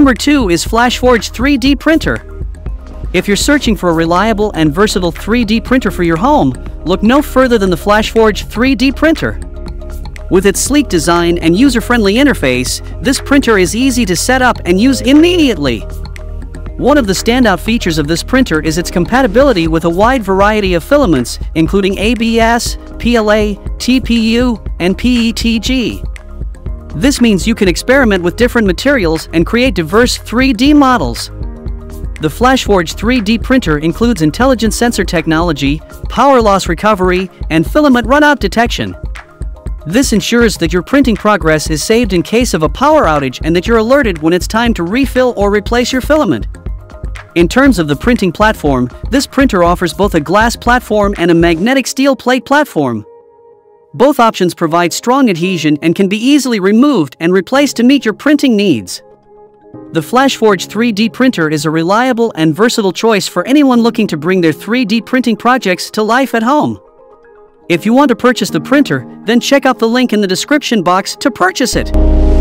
Number 2 is FlashForge 3D printer. If you're searching for a reliable and versatile 3D printer for your home, look no further than the FlashForge 3D printer. With its sleek design and user-friendly interface, this printer is easy to set up and use immediately. One of the standout features of this printer is its compatibility with a wide variety of filaments, including ABS, PLA, TPU, and PETG. This means you can experiment with different materials and create diverse 3D models. The FlashForge 3D printer includes intelligent sensor technology, power loss recovery, and filament runout detection. This ensures that your printing progress is saved in case of a power outage and that you're alerted when it's time to refill or replace your filament. In terms of the printing platform, this printer offers both a glass platform and a magnetic steel plate platform. Both options provide strong adhesion and can be easily removed and replaced to meet your printing needs. The FlashForge 3D printer is a reliable and versatile choice for anyone looking to bring their 3D printing projects to life at home. If you want to purchase the printer, then check out the link in the description box to purchase it.